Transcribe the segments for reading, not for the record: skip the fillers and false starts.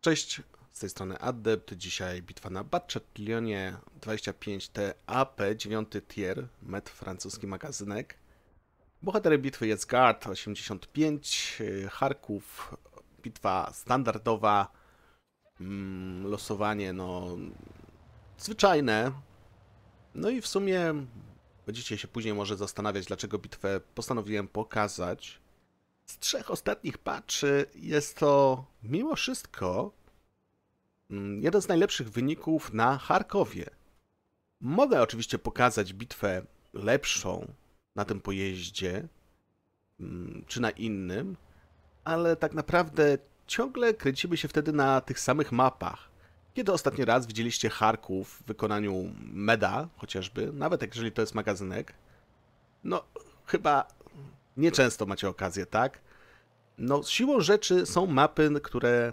Cześć, z tej strony Addept, dzisiaj bitwa na Bat.-Châtillonie 25T AP 9 tier, met francuski magazynek. Bohaterem bitwy jest Guard85, Charków, bitwa standardowa, losowanie no zwyczajne. No i w sumie będziecie się później może zastanawiać, dlaczego bitwę postanowiłem pokazać. Z trzech ostatnich patrzy jest to mimo wszystko jeden z najlepszych wyników na Charkowie. Mogę oczywiście pokazać bitwę lepszą na tym pojeździe czy na innym, ale tak naprawdę ciągle kręcimy się wtedy na tych samych mapach. Kiedy ostatni raz widzieliście Charków w wykonaniu Meda chociażby, nawet jeżeli to jest magazynek, no chyba nieczęsto macie okazję, tak? No siłą rzeczy są mapy, które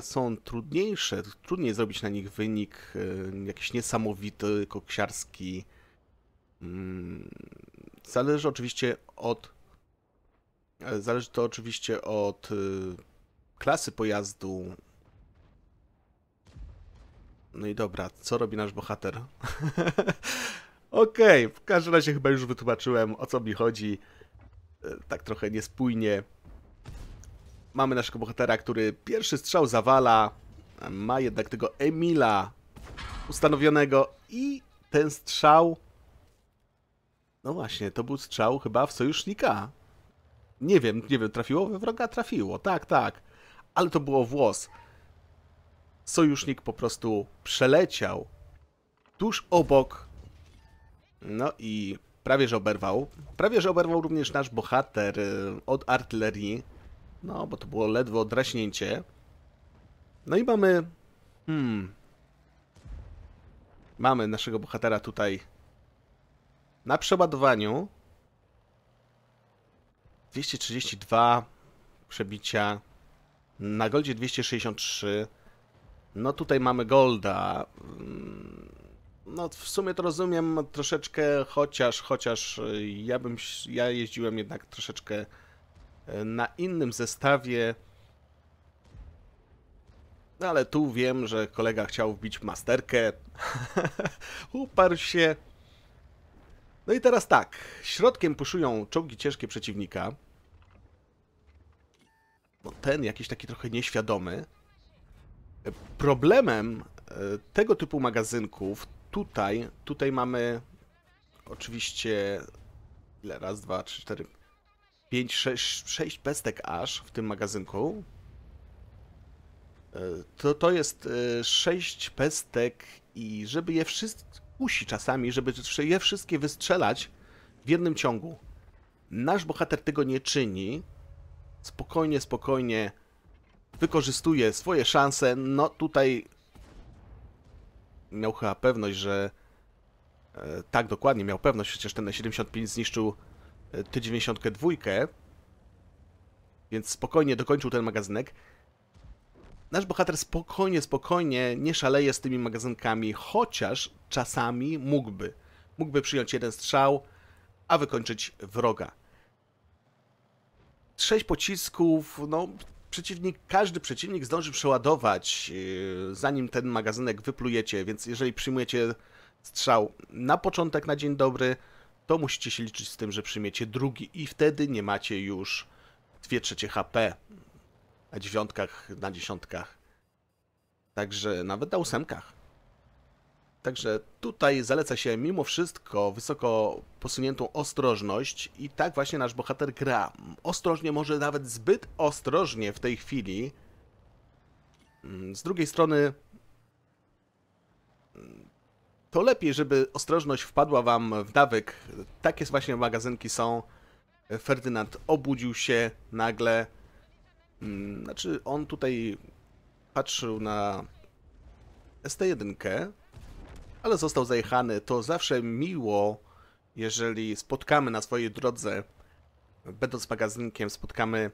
są trudniejsze, trudniej zrobić na nich wynik jakiś niesamowity, koksiarski. Zależy to oczywiście od klasy pojazdu. No i dobra, co robi nasz bohater? Okej, w każdym razie chyba już wytłumaczyłem, o co mi chodzi. Tak trochę niespójnie. Mamy naszego bohatera, który pierwszy strzał zawala. Ma jednak tego Emila ustanowionego i ten strzał... No właśnie, to był strzał chyba w sojusznika. Nie wiem, trafiło we wroga? Trafiło, tak. Ale to było włos. Sojusznik po prostu przeleciał tuż obok. No i prawie że oberwał. Prawie że oberwał również nasz bohater od artylerii. No, bo to było ledwo odraśnięcie. No i mamy... Mamy naszego bohatera tutaj na przeładowaniu. 232 przebicia. Na goldzie 263. No tutaj mamy golda. No w sumie to rozumiem troszeczkę, chociaż ja jeździłem jednak troszeczkę na innym zestawie. No ale tu wiem, że kolega chciał wbić masterkę. Uparł się. No i teraz tak. Środkiem puszują czołgi ciężkie przeciwnika. No ten jakiś taki trochę nieświadomy. Problemem tego typu magazynków tutaj mamy oczywiście ile? Raz, dwa, trzy, cztery, pięć, sześć pestek aż w tym magazynku. To jest 6 pestek i żeby je wszystkie, musi czasami, żeby je wszystkie wystrzelać w jednym ciągu. Nasz bohater tego nie czyni. Spokojnie wykorzystuje swoje szanse. No tutaj miał chyba pewność, że... Tak, dokładnie, miał pewność, przecież ten E-75 zniszczył T92, więc spokojnie dokończył ten magazynek. Nasz bohater spokojnie nie szaleje z tymi magazynkami, chociaż czasami mógłby. Mógłby przyjąć jeden strzał, a wykończyć wroga. 6 pocisków, no... Każdy przeciwnik zdąży przeładować, zanim ten magazynek wyplujecie, więc jeżeli przyjmujecie strzał na początek, na dzień dobry, to musicie się liczyć z tym, że przyjmiecie drugi i wtedy nie macie już 2/3 HP na dziewiątkach, na dziesiątkach, także nawet na ósemkach. Także tutaj zaleca się mimo wszystko wysoko posuniętą ostrożność i tak właśnie nasz bohater gra. Ostrożnie, może nawet zbyt ostrożnie w tej chwili. Z drugiej strony to lepiej, żeby ostrożność wpadła wam w nawyk. Takie właśnie magazynki są. Ferdynand obudził się nagle. Znaczy on tutaj patrzył na st 1, ale został zajechany. To zawsze miło, jeżeli spotkamy na swojej drodze, będąc magazynkiem, spotkamy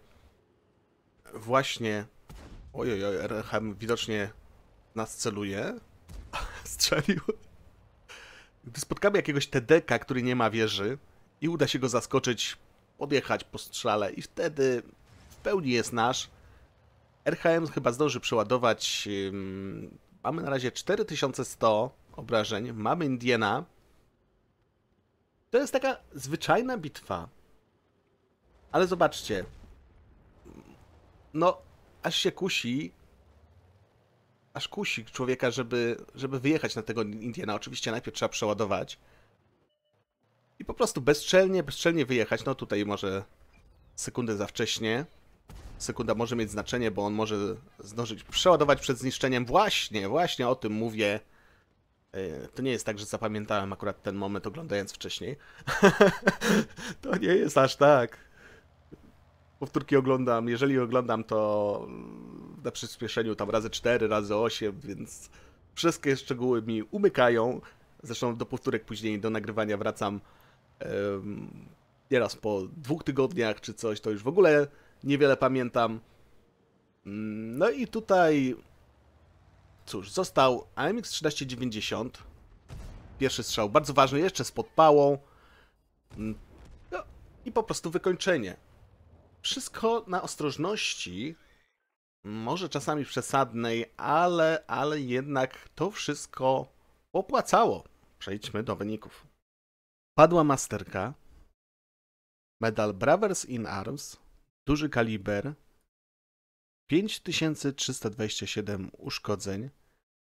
właśnie... Ojojoj, RHM widocznie nas celuje. Strzelił. Gdy spotkamy jakiegoś TDK, który nie ma wieży i uda się go zaskoczyć, odjechać po strzale i wtedy w pełni jest nasz. RHM chyba zdąży przeładować. Mamy na razie 4100 obrażeń. Mamy Indiana. To jest taka zwyczajna bitwa. Ale zobaczcie. No, aż się kusi. Aż kusi człowieka, żeby wyjechać na tego Indiana. Oczywiście najpierw trzeba przeładować. I po prostu bezczelnie wyjechać. No tutaj może sekundę za wcześnie. Sekunda może mieć znaczenie, bo on może zdążyć przeładować przed zniszczeniem. Właśnie o tym mówię. To nie jest tak, że zapamiętałem akurat ten moment oglądając wcześniej. To nie jest aż tak. Powtórki oglądam. Jeżeli oglądam, to na przyspieszeniu tam razy 4, razy 8, więc wszystkie szczegóły mi umykają. Zresztą do powtórek później, do nagrywania wracam nieraz po 2 tygodniach czy coś, to już w ogóle niewiele pamiętam. No i tutaj, cóż, został AMX 1390. Pierwszy strzał bardzo ważny, jeszcze z podpałą. No i po prostu wykończenie. Wszystko na ostrożności, może czasami przesadnej, ale jednak to wszystko opłacało. Przejdźmy do wyników. Padła masterka, medal Brothers in Arms, duży kaliber, 5327 uszkodzeń,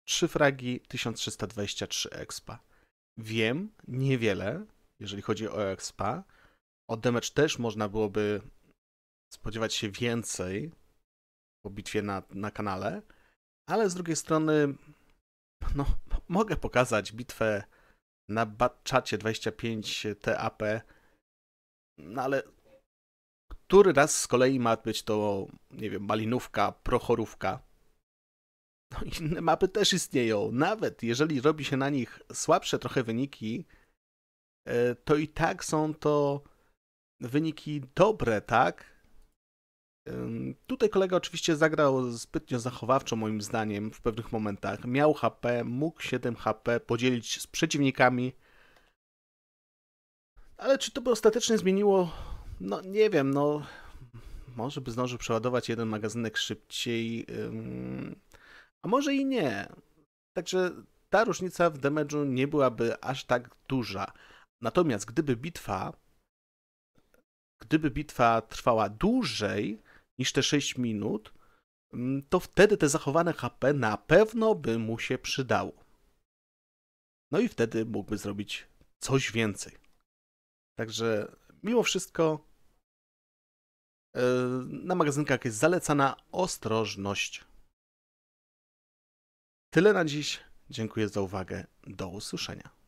3 fragi, 1323 expa. Wiem, niewiele, jeżeli chodzi o expa. O damage też można byłoby spodziewać się więcej po bitwie na kanale, ale z drugiej strony no, mogę pokazać bitwę na Bat.-Châtillonie TAP, no ale który raz z kolei ma być to, nie wiem, Malinówka, Prochorówka. No, inne mapy też istnieją. Nawet jeżeli robi się na nich słabsze trochę wyniki, to i tak są to wyniki dobre, tak? Tutaj kolega oczywiście zagrał zbytnio zachowawczo moim zdaniem w pewnych momentach. Miał HP, mógł 7 HP podzielić z przeciwnikami. Ale czy to by ostatecznie zmieniło? No nie wiem, no może by zdążył przeładować jeden magazynek szybciej, a może i nie. Także ta różnica w damage'u nie byłaby aż tak duża. Natomiast gdyby bitwa trwała dłużej niż te 6 minut, to wtedy te zachowane HP na pewno by mu się przydało. No i wtedy mógłby zrobić coś więcej. Także mimo wszystko na magazynkach jest zalecana ostrożność. Tyle na dziś. Dziękuję za uwagę. Do usłyszenia.